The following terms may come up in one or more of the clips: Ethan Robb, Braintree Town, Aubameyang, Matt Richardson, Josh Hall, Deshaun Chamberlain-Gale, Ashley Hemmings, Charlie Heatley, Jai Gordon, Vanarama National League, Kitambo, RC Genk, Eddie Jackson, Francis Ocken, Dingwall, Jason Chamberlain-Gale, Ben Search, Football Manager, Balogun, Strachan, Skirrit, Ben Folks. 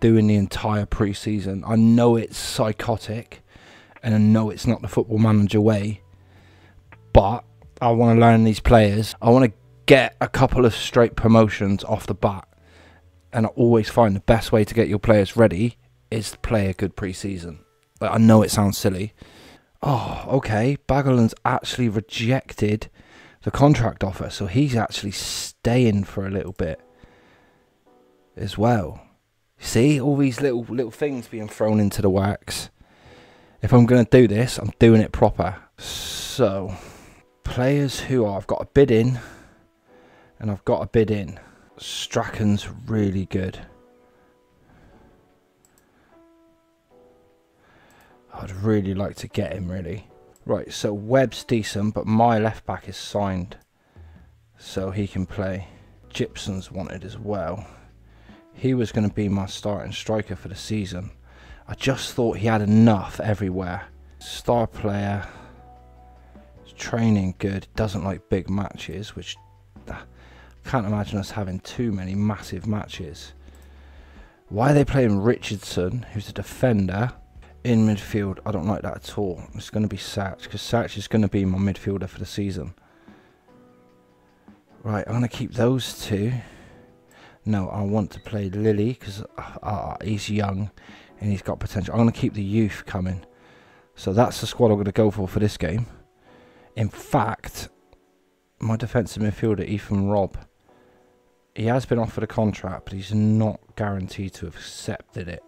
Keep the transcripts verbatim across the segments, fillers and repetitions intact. doing the entire preseason. I know it's psychotic, and I know it's not the Football Manager way, but I want to learn these players. I want to get a couple of straight promotions off the bat, and I always find the best way to get your players ready is to play a good preseason. Like, I know it sounds silly. Oh, okay, Baggerland's actually rejected the contract offer, so he's actually staying for a little bit as well. See, all these little little things being thrown into the works. If I'm going to do this, I'm doing it proper. So, players who are, I've got a bid in, and I've got a bid in. Strachan's really good. I'd really like to get him, really. Right, so Webb's decent, but my left back is signed, so he can play. Gibson's wanted as well. He was going to be my starting striker for the season. I just thought he had enough everywhere. Star player. His training good. Doesn't like big matches, which I uh, can't imagine us having too many massive matches. Why are they playing Richardson, who's a defender, in midfield? I don't like that at all. It's going to be Satch, because Satch is going to be my midfielder for the season. Right, I'm going to keep those two. No, I want to play Lily because uh, he's young and he's got potential. I'm going to keep the youth coming. So that's the squad I'm going to go for for this game. In fact, my defensive midfielder, Ethan Robb, he has been offered a contract, but he's not guaranteed to have accepted it.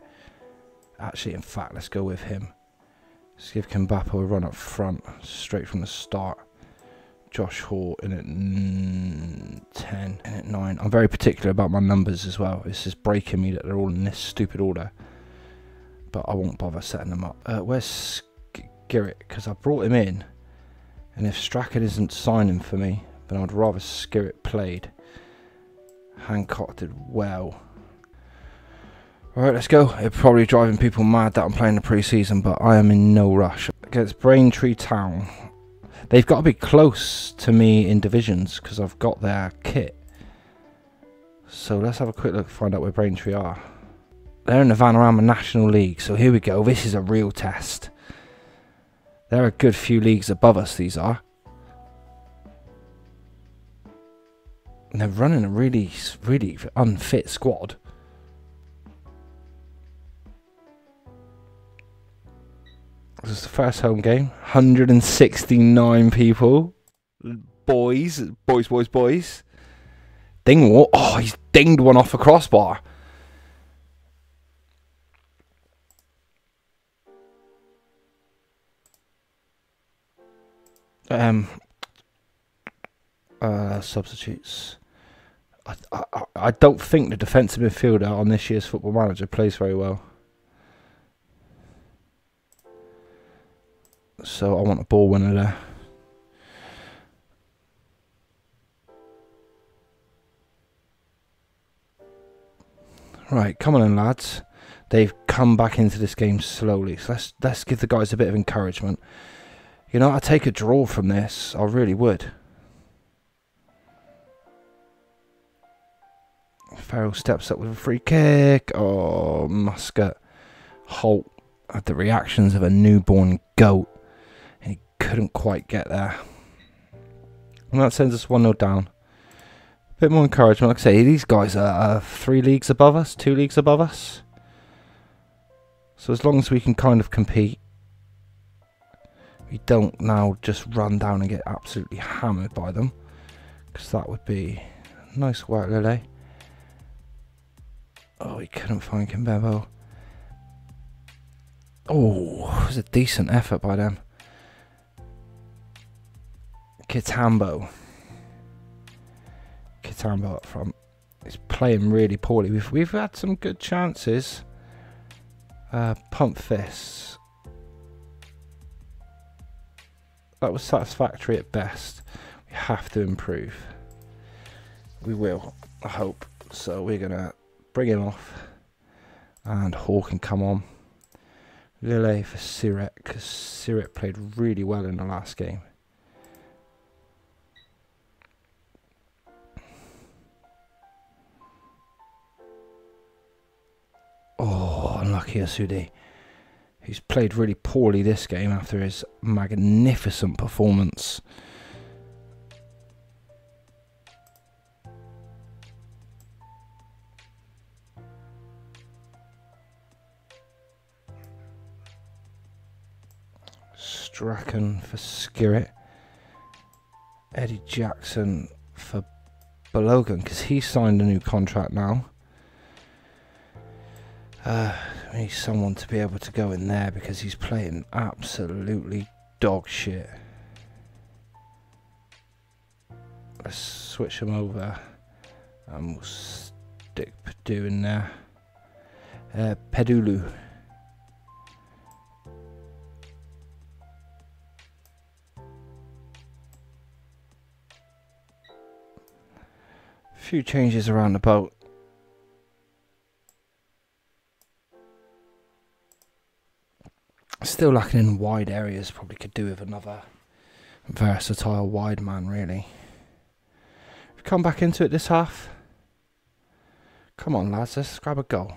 Actually, in fact, let's go with him. Let's give Kimbapo a run up front, straight from the start. Josh Hall in at ten, in at nine. I'm very particular about my numbers as well. It's just breaking me that they're all in this stupid order. But I won't bother setting them up. Uh, where's Skirrit? Because I brought him in. And if Strachan isn't signing for me, then I'd rather Skirrit played. Hancock did well. Alright, let's go. It's probably driving people mad that I'm playing the pre-season, but I am in no rush. Against Braintree Town. They've got to be close to me in divisions because I've got their kit. So let's have a quick look, find out where Braintree are. They're in the Vanarama National League, so here we go. This is a real test. There are a good few leagues above us, these are. And they're running a really, really unfit squad. This is the first home game. one hundred sixty-nine people. Boys. Boys, boys, boys. Dingwall. Oh, he's dinged one off a crossbar. Um. Uh, substitutes. I, I, I don't think the defensive midfielder on this year's Football Manager plays very well. So I want a ball winner there. Right, come on in, lads. They've come back into this game slowly. So let's let's give the guys a bit of encouragement. You know, I'd take a draw from this. I really would. Farrell steps up with a free kick. Oh, Muscat. Holt had the reactions of a newborn goat. Couldn't quite get there. And that sends us one nil down. A bit more encouragement. Like I say, these guys are uh, three leagues above us, two leagues above us. So as long as we can kind of compete, we don't now just run down and get absolutely hammered by them. Because that would be nice work, Lele. Oh, he couldn't find Kimbebo. Oh, it was a decent effort by them. Kitambo. Kitambo up front. He's playing really poorly. We've, we've had some good chances. Uh, pump fists. That was satisfactory at best. We have to improve. We will, I hope. So we're going to bring him off. And Hall can come on. Lille for Sirek, because Sirek played really well in the last game. Bakir Sudi, who's played really poorly this game after his magnificent performance. Strachan for Skirrit. Eddie Jackson for Balogun, because he signed a new contract now. Uh, we need someone to be able to go in there because he's playing absolutely dog shit. Let's switch him over and we'll stick Padu in there. Uh, Pedulu. Few changes around the boat. Still lacking in wide areas, probably could do with another versatile wide man really. We've come back into it this half. Come on lads, let's grab a goal.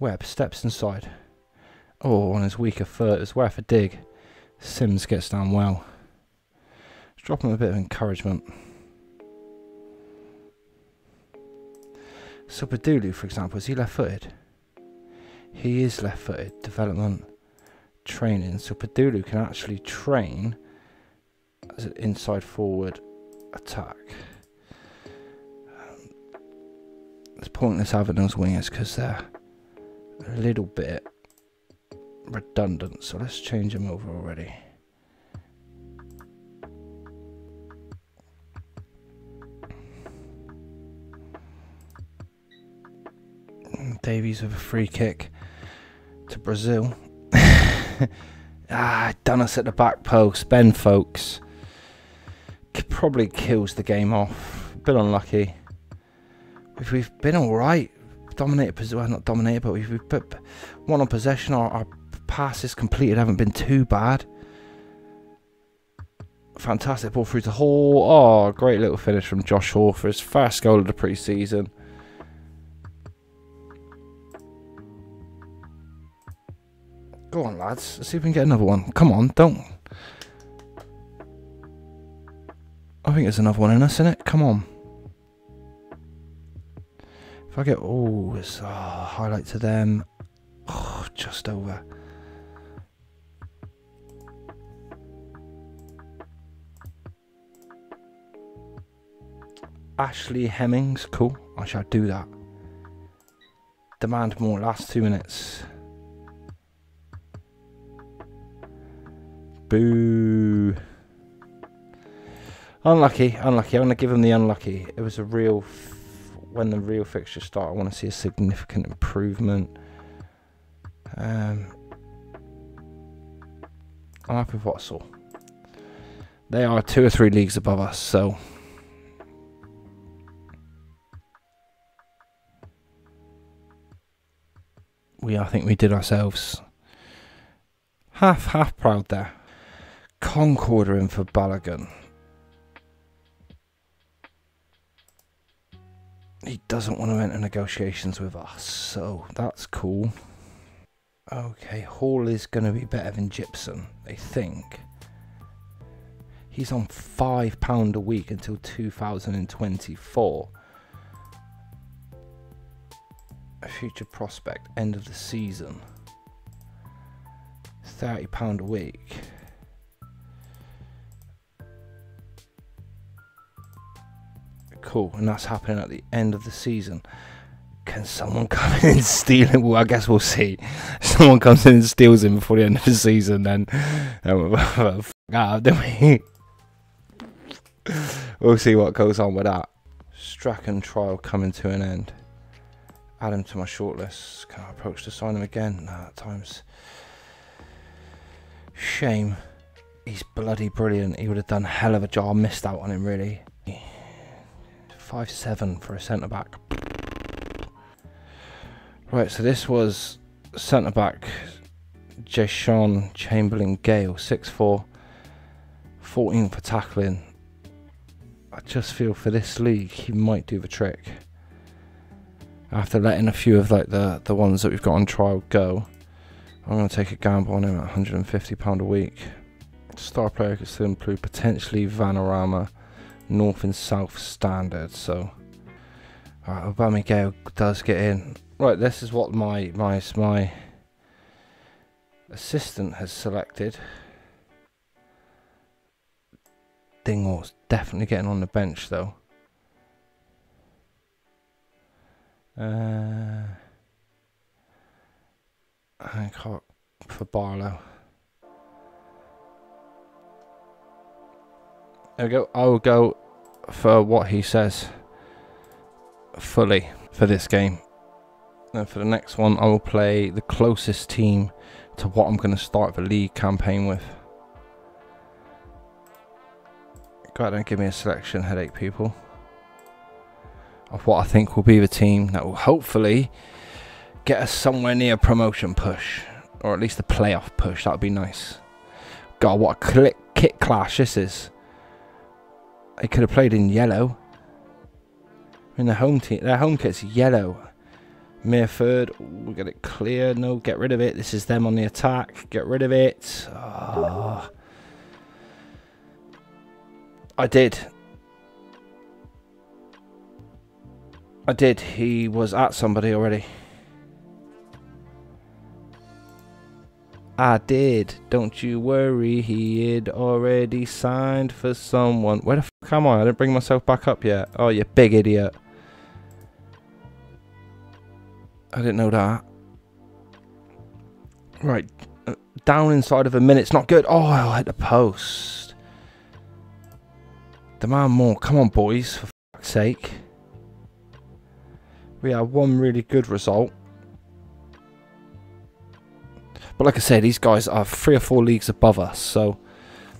Webb steps inside. Oh, on his weaker foot, it's worth a dig. Sims gets down well. Let's drop him a bit of encouragement. So Badulu, for example, is he left-footed? He is left-footed. Development, training. So Badulu can actually train as an inside forward attack. Um, it's pointless having those wingers because they're a little bit redundant. So let's change them over already. Davies with a free kick to Brazil. Ah, done us at the back post. Ben Folks probably kills the game off. A bit unlucky. We've, we've been alright. Dominated, well, not dominated, but we've, we've put one on possession. Our, our passes completed haven't been too bad. Fantastic ball through to Hall. Oh, great little finish from Josh Hall for his first goal of the pre-season. Go on lads, let's see if we can get another one. Come on, don't. I think there's another one in us, innit? Come on. If I get, oh, it's, oh, highlight to them. Oh, just over. Ashley Hemmings, cool. I shall do that. Demand more, last two minutes. Boo. Unlucky, unlucky. I'm going to give him the unlucky. It was a real... F when the real fixtures start, I want to see a significant improvement. Um, I'm happy with what I saw. They are two or three leagues above us, so... We, I think we did ourselves. Half, half proud there. Concord in for Balogun. He doesn't want to enter negotiations with us, so that's cool. Okay, Hall is going to be better than Gibson, they think. He's on five pounds a week until two thousand twenty-four. A future prospect, end of the season. thirty pounds a week. Cool, and that's happening at the end of the season. Can someone come in and steal him? Well, I guess we'll see. If someone comes in and steals him before the end of the season, then um, f out, don't we? We'll see what goes on with that. Strachan trial coming to an end. Add him to my shortlist. Can I approach to sign him again? Nah, at times. Shame. He's bloody brilliant. He would have done hell of a job. Missed out on him, really. five seven for a centre-back. Right, so this was centre-back Jason Chamberlain-Gale, six foot four, fourteen for tackling. I just feel for this league, he might do the trick. after letting a few of like the the ones that we've got on trial go, I'm going to take a gamble on him at one hundred and fifty pounds a week. Star player could still include potentially Vanarama North and South Standard. So right, Aubameyang does get in. Right, this is what my my my assistant has selected. Dingle's definitely getting on the bench though. Uh, Hancock for Barlow. There we go. I will go for what he says fully for this game. And for the next one, I will play the closest team to what I'm going to start the league campaign with. Go ahead and give me a selection, headache people, of what I think will be the team that will hopefully get us somewhere near a promotion push, or at least a playoff push. That would be nice. God, what a click, kick clash this is. They could have played in yellow. I mean, their home team, their home kit's yellow. Mirford, we get it clear. No, get rid of it. This is them on the attack. Get rid of it. Oh. I did. I did. He was at somebody already. I did. Don't you worry. He had already signed for someone. Where the fuck am I? I didn't bring myself back up yet. Oh, you big idiot. I didn't know that. Right. Uh, down inside of a minute. It's not good. Oh, I hit the post. Demand more. Come on, boys. For fuck's sake. We had one really good result. But like I said, these guys are three or four leagues above us, so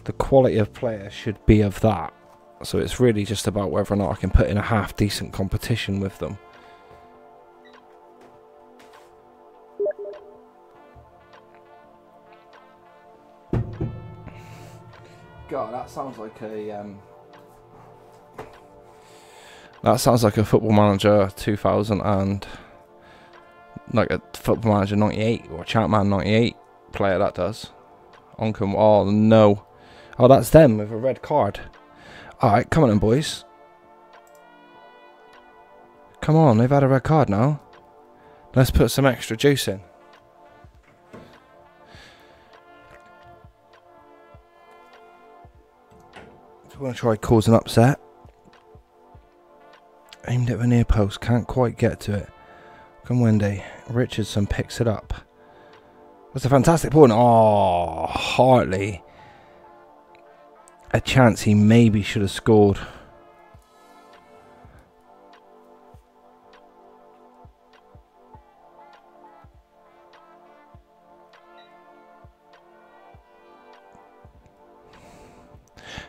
the quality of player should be of that. So it's really just about whether or not I can put in a half-decent competition with them. God, that sounds like a... Um, that sounds like a Football Manager two thousand and... like a Football Manager ninety-eight or Chapman ninety-eight player, that does. Oncom, oh no. Oh, that's them with a red card. Alright, come on in, boys. Come on, they've had a red card now. Let's put some extra juice in. So I'm going to try cause an upset. Aimed at the near post, can't quite get to it. Come Wendy. Richardson picks it up. That's a fantastic ball. Oh, Hartley. A chance he maybe should have scored.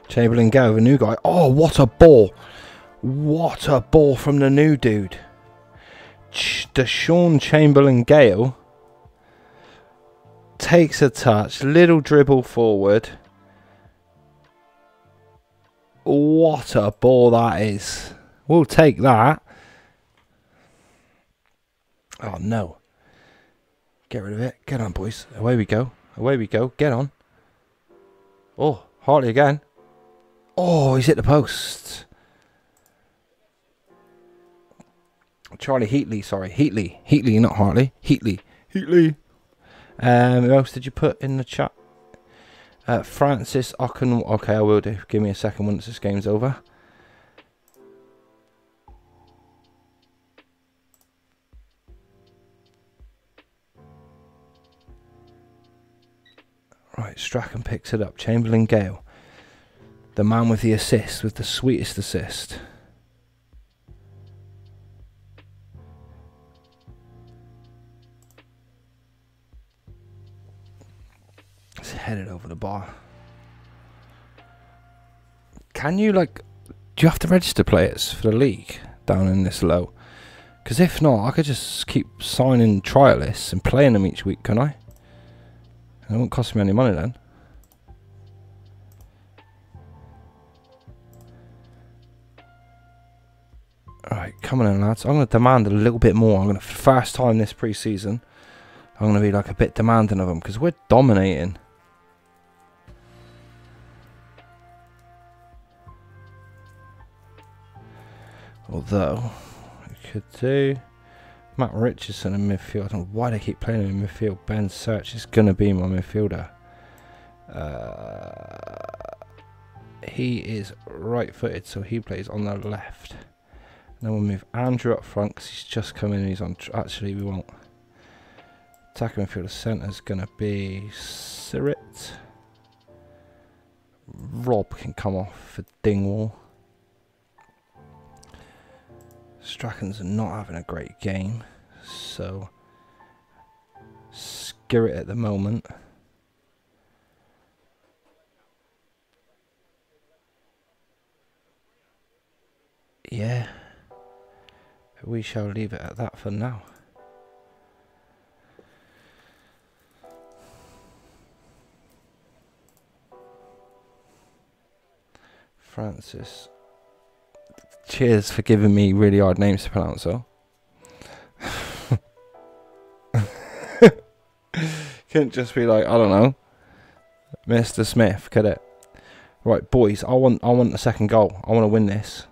Chamberlain go, the new guy. Oh, what a ball. What a ball from the new dude. Deshaun Chamberlain-Gale takes a touch, little dribble forward. What a ball that is. We'll take that. Oh no. Get rid of it. Get on, boys. Away we go. Away we go. Get on. Oh, Hartley again. Oh, he's hit the post. Charlie Heatley, sorry, Heatley, Heatley, not Hartley, Heatley, Heatley. Um, who else did you put in the chat? Uh, Francis Ocken. Okay, I will do. Give me a second once this game's over. Right, Strachan picks it up. Chamberlain Gale, the man with the assist, with the sweetest assist. Headed over the bar. Can you, like, do you have to register players for the league down in this low? Because if not, I could just keep signing trialists and playing them each week, can I? And it won't cost me any money then. Alright, Right, come on in, lads. I'm going to demand a little bit more. I'm going to, for the first time this pre-season, I'm going to be like a bit demanding of them because we're dominating. Although, we could do Matt Richardson in midfield. I don't know why they keep playing him in midfield. Ben Search is going to be my midfielder. Uh, he is right-footed, so he plays on the left. And then we'll move Andrew up front because he's just come in and he's on... Tr Actually, we won't. Attacking midfielder centre is going to be Sirrett. Rob can come off for Dingwall. Strachan's not having a great game, so Sirrett at the moment. Yeah, we shall leave it at that for now. Francis, cheers for giving me really hard names to pronounce, though. Couldn't just be like, I don't know, Mister Smith, could it? Right, boys, I want, I want the second goal. I want to win this.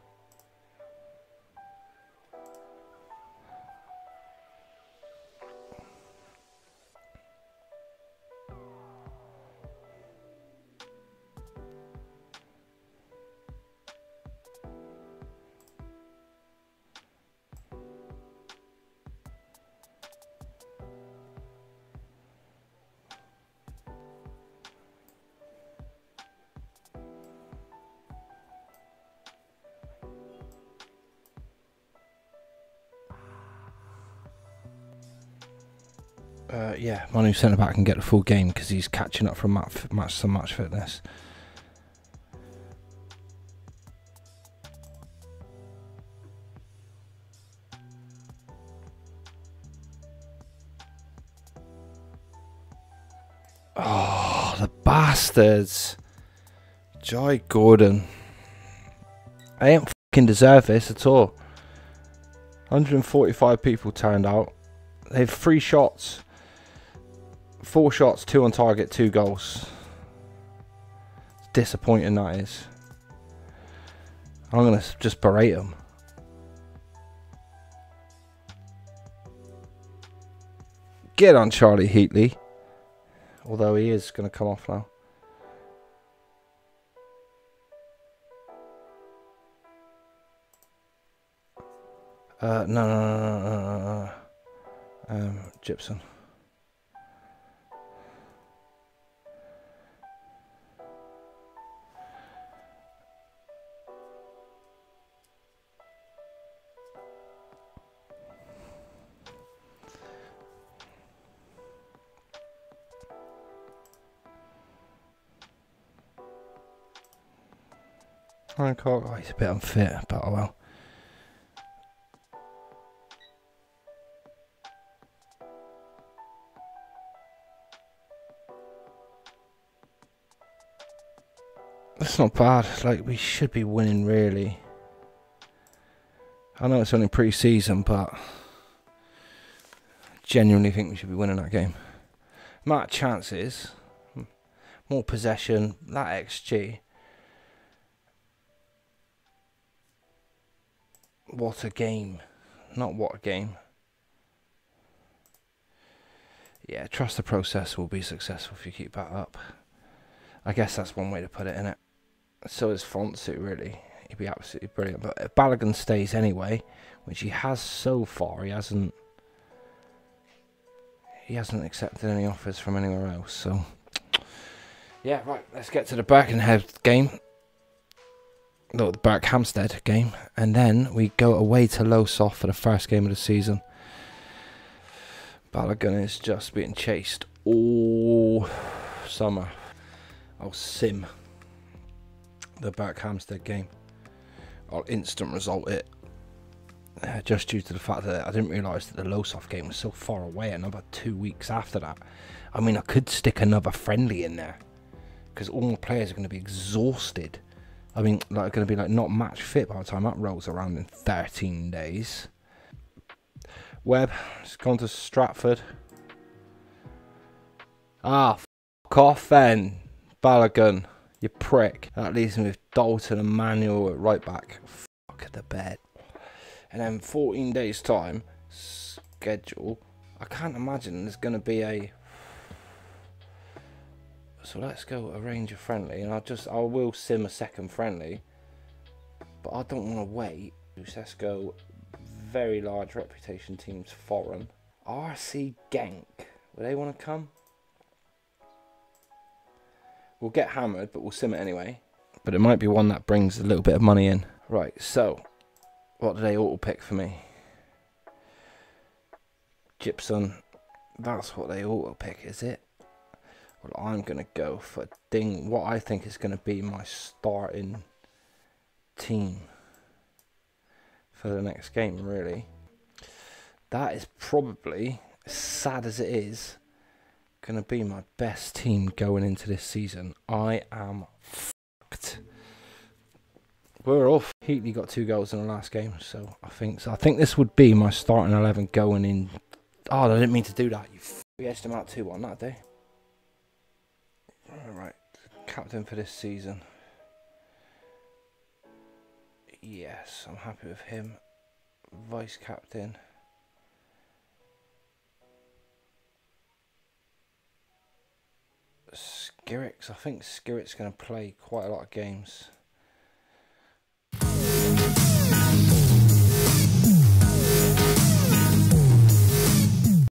Uh, yeah, my new centre-back can get the full game because he's catching up from match, match to match fitness. Oh, the bastards. Jai Gordon. I ain't fucking deserve this at all. one hundred forty-five people turned out. They have three shots. Four shots, two on target, two goals. It's disappointing, that is. I'm going to just berate them. Get on Charlie Heatley. Although he is going to come off now. Uh, no, no, no, no, no, no. Um, Gibson. Hancock, oh, he's a bit unfit, but oh well. That's not bad. Like, we should be winning, really. I know it's only pre-season, but I genuinely think we should be winning that game. Amount of chances, more possession, that X G. What a game. Not what a game. Yeah, trust the process will be successful if you keep that up. I guess that's one way to put it, innit? So is Fonsu, really. He'd be absolutely brilliant. But if Balogun stays anyway, which he has so far, he hasn't... He hasn't accepted any offers from anywhere else, so... Yeah, right, let's get to the Birkenhead game. No, the Berk Hampstead game, and then we go away to Losoft for the first game of the season. Balogun is just being chased all summer. I'll sim the Berk Hampstead game. I'll instant result it, uh, just due to the fact that I didn't realise that the Losoft game was so far away. Another two weeks after that. I mean, I could stick another friendly in there because all my players are going to be exhausted I mean, like, going to be like not match fit by the time that rolls around in thirteen days. Webb, just gone to Stratford. Ah, f off then, Balogun, you prick. That leaves me with Dalton and Manuel at right back. Fuck the bed. And then fourteen days time schedule. I can't imagine there's going to be a. So let's go arrange a friendly, and I'll just I will sim a second friendly, but I don't want to wait. Let's go. Very large reputation teams foreign. R C Genk. Will they want to come? We'll get hammered, but we'll sim it anyway. But it might be one that brings a little bit of money in. Right. So, what do they auto pick for me? Gibson. That's what they auto pick, is it? Well, I'm going to go for Ding, what I think is going to be my starting team for the next game, really. That is probably, as sad as it is, going to be my best team going into this season. I am fucked. We're off. Heatley got two goals in the last game, so I think so. I think this would be my starting eleven going in. Oh, I didn't mean to do that. You f we edged him out two one that day. Alright, captain for this season. Yes, I'm happy with him. Vice captain. Skirix, I think Skirix is going to play quite a lot of games.